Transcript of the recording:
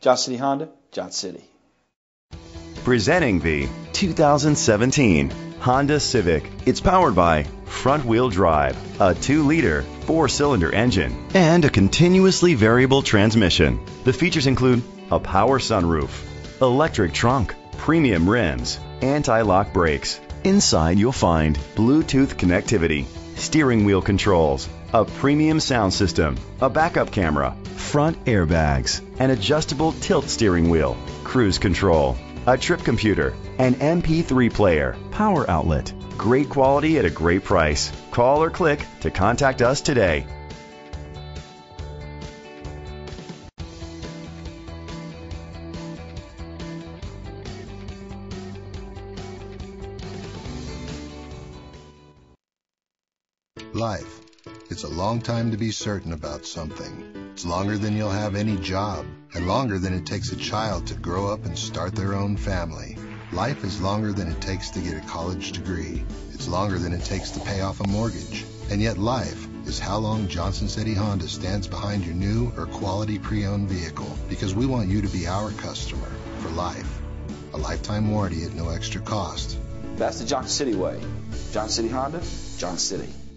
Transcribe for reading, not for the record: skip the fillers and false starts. Johnson City Honda, Johnson City. Presenting the 2017 Honda Civic. It's powered by front-wheel drive, a 2-liter 4-cylinder engine, and a continuously variable transmission. The features include a power sunroof, electric trunk, premium rims, anti-lock brakes. Inside you'll find Bluetooth connectivity, steering wheel controls, a premium sound system, a backup camera, front airbags, an adjustable tilt steering wheel, cruise control, a trip computer, an MP3 player, power outlet. Great quality at a great price. Call or click to contact us today. Life. It's a long time to be certain about something. It's longer than you'll have any job, and longer than it takes a child to grow up and start their own family. Life is longer than it takes to get a college degree. It's longer than it takes to pay off a mortgage. And yet life is how long Johnson City Honda stands behind your new or quality pre-owned vehicle, because we want you to be our customer for life. A lifetime warranty at no extra cost. That's the Johnson City way. Johnson City Honda, Johnson City.